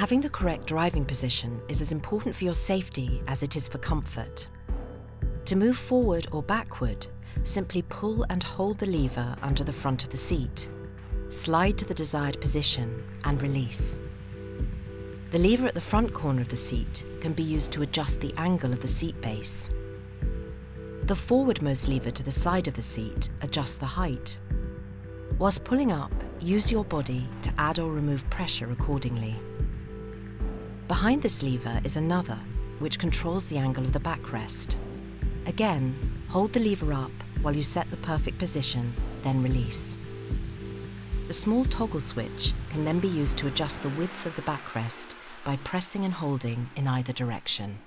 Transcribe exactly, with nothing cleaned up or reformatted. Having the correct driving position is as important for your safety as it is for comfort. To move forward or backward, simply pull and hold the lever under the front of the seat. Slide to the desired position and release. The lever at the front corner of the seat can be used to adjust the angle of the seat base. The forwardmost lever to the side of the seat adjusts the height. Whilst pulling up, use your body to add or remove pressure accordingly. Behind this lever is another, which controls the angle of the backrest. Again, hold the lever up while you set the perfect position, then release. The small toggle switch can then be used to adjust the width of the backrest by pressing and holding in either direction.